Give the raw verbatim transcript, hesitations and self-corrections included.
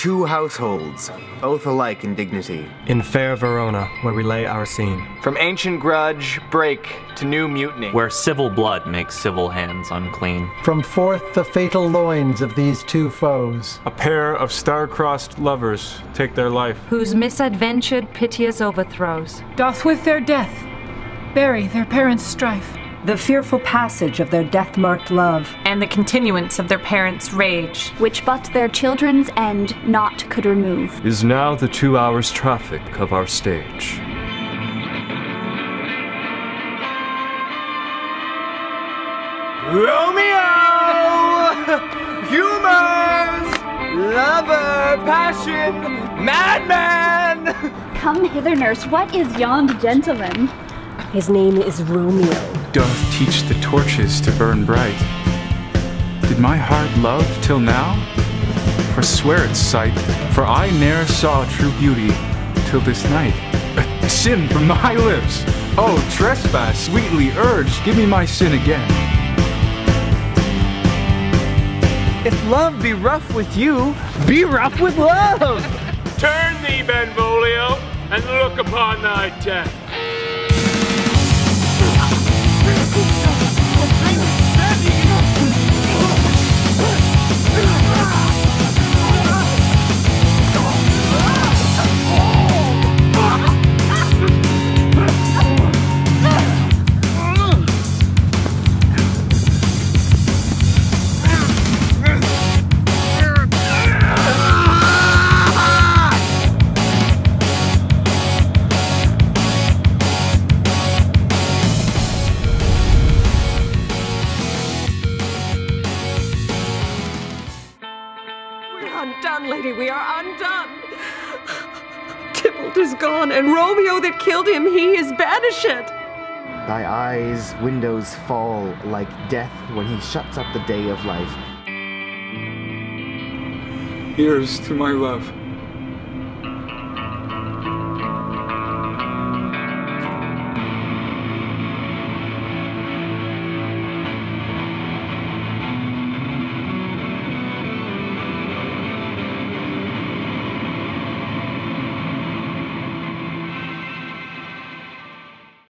two households, both alike in dignity. In fair Verona, where we lay our scene. From ancient grudge, break, to new mutiny. Where civil blood makes civil hands unclean. From forth the fatal loins of these two foes. A pair of star-crossed lovers take their life. Whose misadventured piteous overthrows. Doth with their death bury their parents' strife. The fearful passage of their death-marked love, and the continuance of their parents' rage, which but their children's end naught could remove, is now the two hours' traffic of our stage. Romeo! Humors! Lover! Passion! Madman! Come hither, nurse. What is yon gentleman? His name is Romeo. Doth teach the torches to burn bright. Did my heart love till now? Forswear its sight, for I ne'er saw true beauty till this night. A sin from my lips! Oh, trespass sweetly urged, give me my sin again. If love be rough with you, be rough with love! Turn thee, Benvolio, and look upon thy death. Undone, lady, we are undone. Tybalt is gone, and Romeo that killed him, he is banished. Thy eyes' windows fall like death when he shuts up the day of life. Here's to my love.